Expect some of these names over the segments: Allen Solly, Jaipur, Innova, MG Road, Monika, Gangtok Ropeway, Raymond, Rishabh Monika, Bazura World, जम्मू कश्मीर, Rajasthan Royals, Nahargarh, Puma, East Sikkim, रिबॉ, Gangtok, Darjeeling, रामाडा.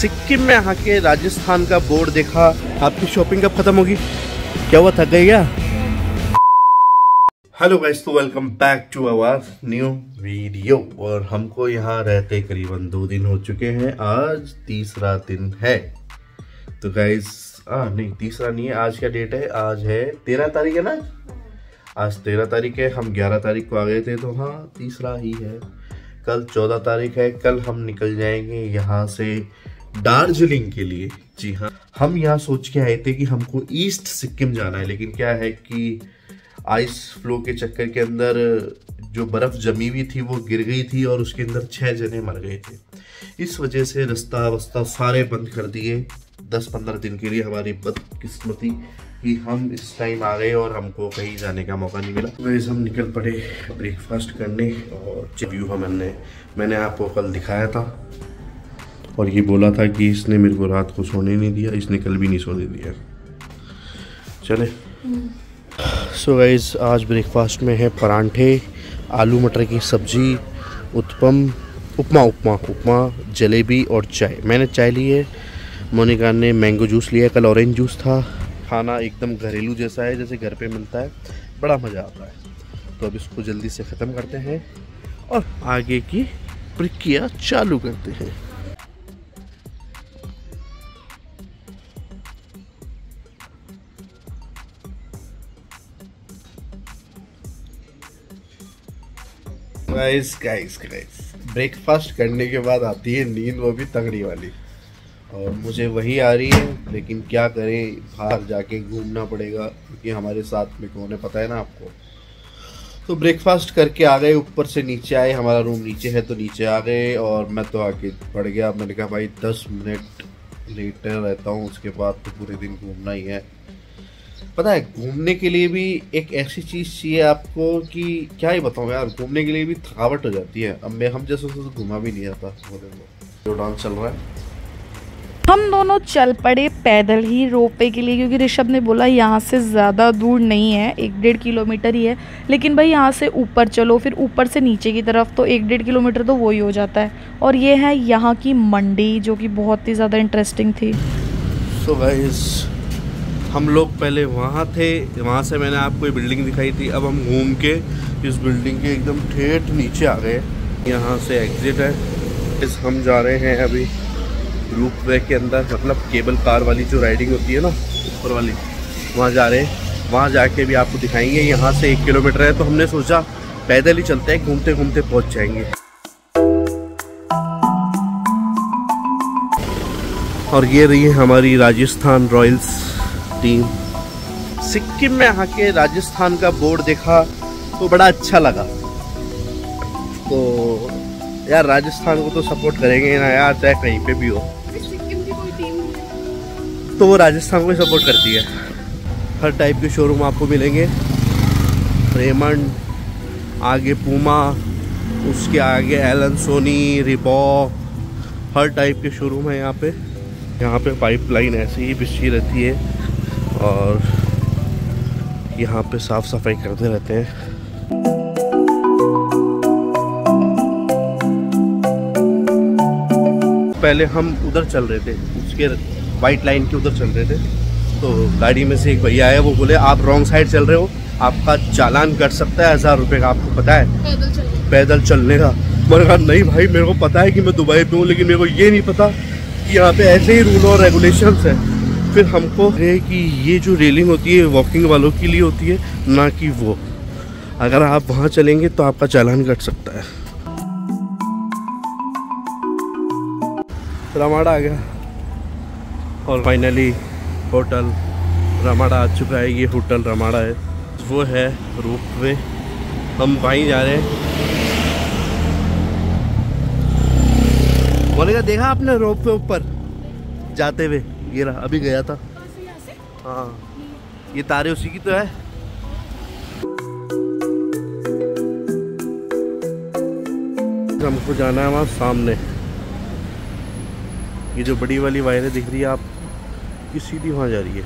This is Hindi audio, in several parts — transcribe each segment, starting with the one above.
सिक्किम में आके राजस्थान का बोर्ड देखा। आपकी शॉपिंग कब खत्म होगी? क्या हुआ, थक गई क्या? हेलो गाइस, तो welcome back to our new video. और हमको यहाँ रहते करीबन 2 दिन हो चुके हैं, आज तीसरा दिन है। तो गाइस नहीं, तीसरा नहीं है, आज क्या डेट है? आज है 13 तारीख है ना, आज 13 तारीख है। हम 11 तारीख को आ गए थे, तो हाँ तीसरा ही है। कल 14 तारीख है, कल हम निकल जाएंगे यहाँ से दार्जिलिंग के लिए। जी हाँ, हम यहाँ सोच के आए थे कि हमको ईस्ट सिक्किम जाना है, लेकिन क्या है कि आइस फ्लो के चक्कर के अंदर जो बर्फ़ जमी हुई थी वो गिर गई थी और उसके अंदर 6 जने मर गए थे। इस वजह से रास्ता वस्ता सारे बंद कर दिए 10-15 दिन के लिए। हमारी बदकिस्मती कि हम इस टाइम आ गए और हमको कहीं जाने का मौका नहीं मिला। वैसे हम निकल पड़े ब्रेकफास्ट करने। और व्यू मैंने आपको कल दिखाया था और ये बोला था कि इसने मेरे को रात को सोने नहीं दिया, इसने कल भी नहीं सोने दिया। चले सो गाइस, आज ब्रेकफास्ट में है परांठे, आलू मटर की सब्जी, उपमा, जलेबी और चाय। मैंने चाय ली है, मोनिका ने मैंगो जूस लिया, कल ऑरेंज जूस था। खाना एकदम घरेलू जैसा है, जैसे घर पे मिलता है, बड़ा मज़ा आता है। तो अब इसको जल्दी से ख़त्म करते हैं और आगे की प्रक्रिया चालू करते हैं। गाइस, ब्रेकफास्ट करने के बाद आती है नींद, वो भी तगड़ी वाली। और मुझे वही आ रही है, लेकिन क्या करें, बाहर जाके घूमना पड़ेगा क्योंकि हमारे साथ में कौन है पता है ना आपको। तो ब्रेकफास्ट करके आ गए, ऊपर से नीचे आए, हमारा रूम नीचे है तो नीचे आ गए। और मैं तो आके पड़ गया, मैंने कहा भाई 10 मिनट लेटर रहता हूँ, उसके बाद तो पूरे दिन घूमना ही है। पता है घूमने के लिए भी एक ऐसी चीज़ चाहिए आपको कि क्या ही बताऊँ यार, घूमने के लिए भी थकावट हो जाती है। अब हम जैसे घूमा भी नहीं जाता। जो डांस चल रहा है, हम दोनों चल पड़े पैदल ही रोपवे के लिए, क्योंकि ऋषभ ने बोला यहाँ से ज़्यादा दूर नहीं है, 1-1.5 किलोमीटर ही है। लेकिन भाई यहाँ से ऊपर चलो, फिर ऊपर से नीचे की तरफ, तो 1-1.5 किलोमीटर तो वही हो जाता है। और ये है यहाँ की मंडी, जो कि बहुत ही ज़्यादा इंटरेस्टिंग थी। सो गाइस, हम लोग पहले वहाँ थे, वहाँ से मैंने आपको ये बिल्डिंग दिखाई थी। अब हम घूम के इस बिल्डिंग के एकदम ठेठ नीचे आ गए, यहाँ से एग्जिट है। इस हम जा रहे हैं अभी रूप वे के अंदर, मतलब केबल कार वाली जो राइडिंग होती है ना ऊपर वाली, वहाँ जा रहे हैं। वहाँ जाके भी आपको दिखाएंगे। यहाँ से 1 किलोमीटर है, तो हमने सोचा पैदल ही चलते हैं, घूमते घूमते पहुँच जाएंगे। और ये रही है हमारी राजस्थान रॉयल्स टीम। सिक्किम में आके राजस्थान का बोर्ड देखा तो बड़ा अच्छा लगा। तो यार राजस्थान को तो सपोर्ट करेंगे ना यार, चाहे कहीं पे भी हो। सिक्किम की कोई टीम है तो वो राजस्थान को सपोर्ट करती है। हर टाइप के शोरूम आपको मिलेंगे, रेमंड, आगे पूमा, उसके आगे एलन सोनी, रिबॉ, हर टाइप के शोरूम है यहाँ पे। यहाँ पे पाइपलाइन ऐसे ही बिछी रहती है और यहाँ पे साफ़ सफाई करते रहते हैं। पहले हम उधर चल रहे थे, उसके वाइट लाइन के उधर चल रहे थे, तो गाड़ी में से एक भैया आया, वो बोले आप रॉन्ग साइड चल रहे हो, आपका चालान कट सकता है 1000 रुपये का। आपको पता है पैदल चलने का? मैंने कहा नहीं भाई, मेरे को पता है कि मैं दुबई पे हूँ, लेकिन मेरे को ये नहीं पता कि यहाँ पे ऐसे ही रूल और रेगुलेशंस है। फिर हमको है कि ये जो रेलिंग होती है वॉकिंग वालों के लिए होती है, ना कि वो। अगर आप वहाँ चलेंगे तो आपका चालान कट सकता है। रामाडा आ गया और फाइनली होटल रामाडा आ चुका है। ये होटल रामाडा है, वो है रूप वे, हम वहीं जा रहे हैं। बोलेगा देखा आपने रूप वे ऊपर जाते हुए, ये रहा, अभी गया था। हाँ ये तारे उसी की तो है। हमको जाना है वहाँ सामने, ये जो बड़ी वाली वायरें दिख रही है आप, ये सीधी वहाँ जा रही है।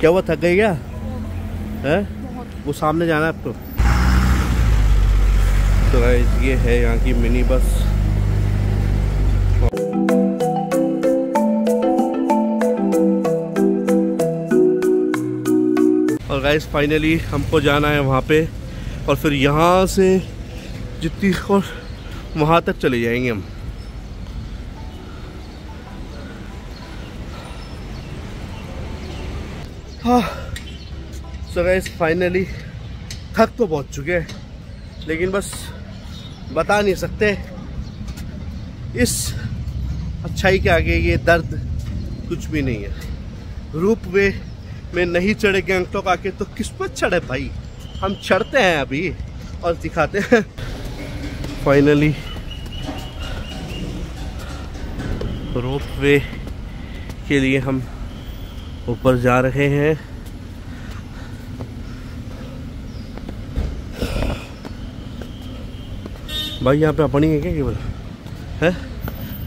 क्या हुआ, थक गई क्या है? वो सामने जाना है आपको। तो ये है यहाँ की मिनी बस। और गाइस फाइनली हमको जाना है वहाँ पे और फिर यहाँ से जितनी और वहाँ तक चले जाएंगे हम। हाँ सो गाइस फाइनली थक तो पहुँच चुके हैं लेकिन बस बता नहीं सकते इस अच्छाई के आगे ये दर्द कुछ भी नहीं है। रूप वे में नहीं चढ़े गैंगटॉक आके तो किस पर चढ़े भाई, हम चढ़ते हैं अभी और दिखाते हैं। फाइनली रोप वे के लिए हम ऊपर जा रहे हैं। भाई यहाँ पे अपनी है क्या केवल है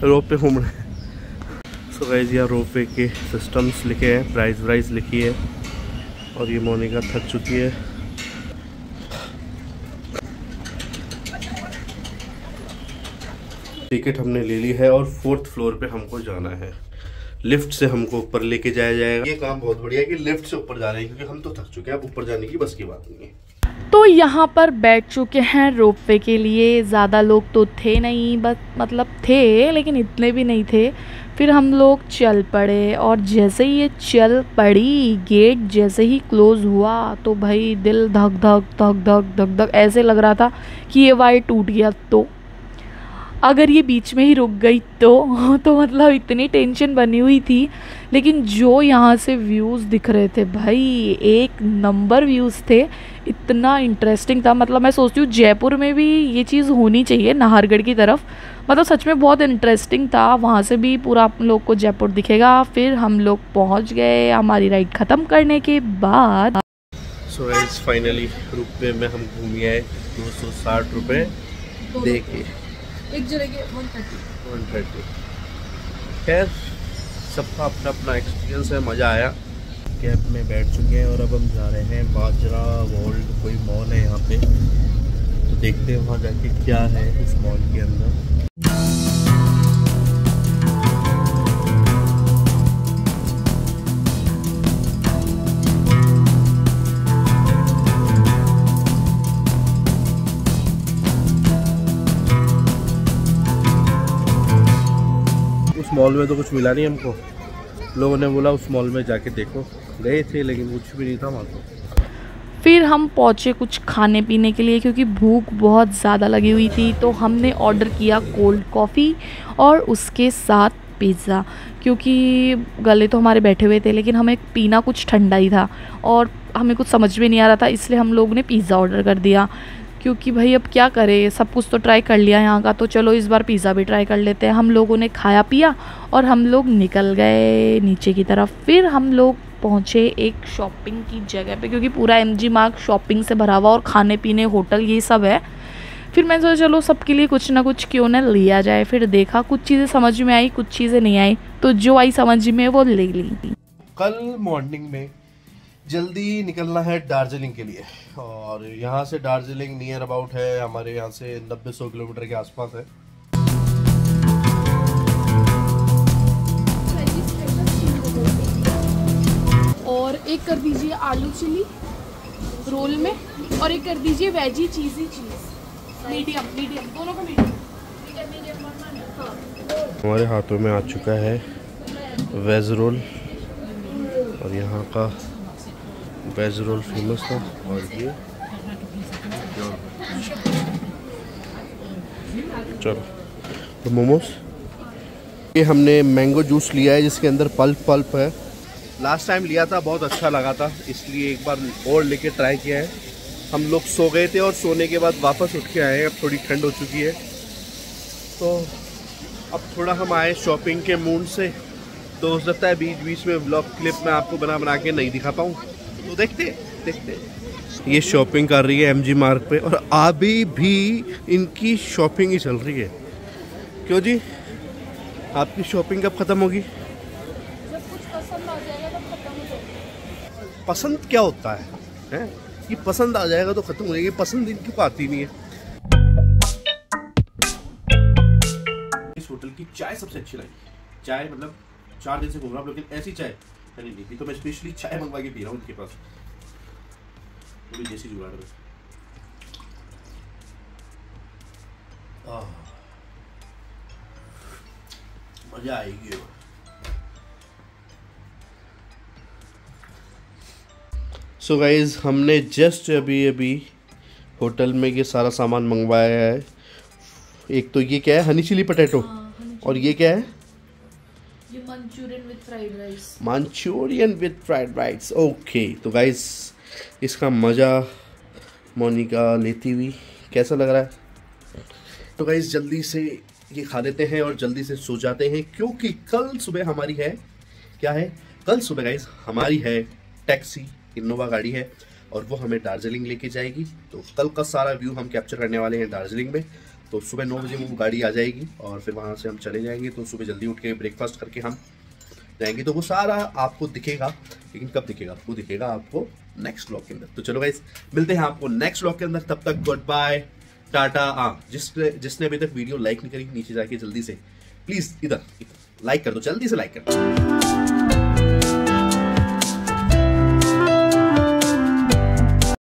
रोप पे घूम रहे हैं। तो गाइस यहाँ रोप वे के सिस्टम्स लिखे हैं, प्राइस व्राइस लिखी है और ये मोनिका थक चुकी है। टिकट हमने ले ली है और 4th फ्लोर पे हमको जाना है। लिफ्ट से हमको ऊपर लेके जाया जाएगा। ये काम बहुत बढ़िया है कि लिफ्ट से ऊपर जा रहे हैं क्योंकि हम तो थक चुके हैं, अब ऊपर जाने की बस की बात नहीं है। तो यहाँ पर बैठ चुके हैं रोप वे के लिए। ज़्यादा लोग तो थे नहीं, बस मतलब थे लेकिन इतने भी नहीं थे। फिर हम लोग चल पड़े और जैसे ही ये चल पड़ी गेट जैसे ही क्लोज़ हुआ तो भाई दिल धक धक धक धक धक धक ऐसे लग रहा था कि ये वायर टूट गया। तो अगर ये बीच में ही रुक गई तो मतलब इतनी टेंशन बनी हुई थी। लेकिन जो यहाँ से व्यूज़ दिख रहे थे भाई एक नंबर व्यूज़ थे, इतना इंटरेस्टिंग था। मतलब मैं सोचती हूँ जयपुर में भी ये चीज़ होनी चाहिए नाहरगढ़ की तरफ, मतलब सच में बहुत इंटरेस्टिंग था। वहाँ से भी पूरा आप लोग को जयपुर दिखेगा। फिर हम लोग पहुँच गए हमारी राइड ख़त्म करने के बाद। सो गाइस फाइनली रुपये में हम घूम आए 260 रुपये दे के एक जगह के 130। खैर सबका अपना अपना एक्सपीरियंस है, मज़ा आया। कैब में बैठ चुके हैं और अब हम जा रहे हैं बाजरा वर्ल्ड, कोई मॉल है यहाँ पे तो देखते हैं वहाँ जाके क्या है इस मॉल के अंदर। मॉल में तो कुछ मिला नहीं हमको, लोगों ने बोला उस मॉल में जाके देखो, गए थे लेकिन कुछ भी नहीं था वहाँ तो। फिर हम पहुँचे कुछ खाने पीने के लिए क्योंकि भूख बहुत ज़्यादा लगी हुई थी। तो हमने ऑर्डर किया कोल्ड कॉफ़ी और उसके साथ पिज़्ज़ा, क्योंकि गले तो हमारे बैठे हुए थे लेकिन हमें पीना कुछ ठंडा ही था और हमें कुछ समझ भी नहीं आ रहा था, इसलिए हम लोग ने पिज़्ज़ा ऑर्डर कर दिया। क्योंकि भाई अब क्या करें, सब कुछ तो ट्राई कर लिया यहाँ का, तो चलो इस बार पिज़्ज़ा भी ट्राई कर लेते हैं। हम लोगों ने खाया पिया और हम लोग निकल गए नीचे की तरफ। फिर हम लोग पहुँचे एक शॉपिंग की जगह पे क्योंकि पूरा एमजी मार्ग शॉपिंग से भरा हुआ और खाने पीने होटल ये सब है। फिर मैंने सोचा चलो सबके लिए कुछ ना कुछ क्यों ना लिया जाए। फिर देखा कुछ चीज़ें समझ में आई, कुछ चीज़ें नहीं आई, तो जो आई समझ में वो ले ली। कल मॉर्निंग में जल्दी निकलना है दार्जिलिंग के लिए और यहाँ से दार्जिलिंग नियर अबाउट है हमारे यहाँ से 90-100 किलोमीटर के आसपास है। और एक कर दीजिए आलू चिली रोल में और एक कर दीजिए वेजी चीज़ी चीज़ मीडियम दोनों का मीडियम। हमारे हाथों में आ चुका है वेज रोल और यहाँ का वेज रोल फेमस था और ये चलो तो मोमोस। ये हमने मैंगो जूस लिया है जिसके अंदर पल्प है। लास्ट टाइम लिया था बहुत अच्छा लगा था इसलिए एक बार और लेके ट्राई किया है। हम लोग सो गए थे और सोने के बाद वापस उठ के आए हैं, अब थोड़ी ठंड हो चुकी है तो अब थोड़ा हम आए शॉपिंग के मूड से। तो हो सकता है बीच बीच में व्लॉग क्लिप मैं आपको बना के नहीं दिखा पाऊँ, तो देखते ये शॉपिंग कर रही है एमजी मार्ग पे और अभी भी इनकी शॉपिंग ही चल रही है। क्यों जी आपकी शॉपिंग कब ख़त्म होगी? जब कुछ पसंद आ जाएगा तब खत्म हो जाएगी। पसंद क्या होता है ये, पसंद आ जाएगा तो ख़त्म हो जाएगी, पसंद इनकी को आती नहीं है। इस होटल की चाय सबसे अच्छी लगी। चाय मतलब 4 दिन से घूम रहा हूँ लेकिन ऐसी चाय नहीं ली, तो मैं स्पेशली चाय मंगवा के पी रहा हूँ उनके पास। पूरी देसी जुगाड़ बस। मजा आएगी। सो गाइज हमने जस्ट अभी अभी होटल में ये सारा सामान मंगवाया है। एक तो ये क्या है, हनी चिली पटेटो, और ये क्या है, ये Manchurian with fried rice. Manchurian with fried rice, okay. तो गाइज इसका मज़ा मोनिका लेती हुई कैसा लग रहा है। तो गाइज जल्दी से ये खा लेते हैं और जल्दी से सो जाते हैं, क्योंकि कल सुबह हमारी है, क्या है, कल सुबह गाइज हमारी है टैक्सी, इनोवा गाड़ी है, और वो हमें दार्जिलिंग लेके जाएगी। तो कल का सारा व्यू हम कैप्चर करने वाले हैं दार्जिलिंग में। तो सुबह 9 बजे वो गाड़ी आ जाएगी और फिर वहाँ से हम चले जाएंगे। तो सुबह जल्दी उठ के ब्रेकफास्ट करके हम जाएंगे। तो वो सारा आपको दिखेगा, लेकिन कब दिखेगा, वो दिखेगा आपको नेक्स्ट व्लॉग के अंदर। तो चलो गाइस मिलते हैं आपको नेक्स्ट व्लॉग के अंदर। तब तक गुड बाय, टाटा। हाँ, जिसने अभी तक वीडियो लाइक नहीं करी नीचे जाके जल्दी से प्लीज़ इधर लाइक कर दो, जल्दी से लाइक कर दो।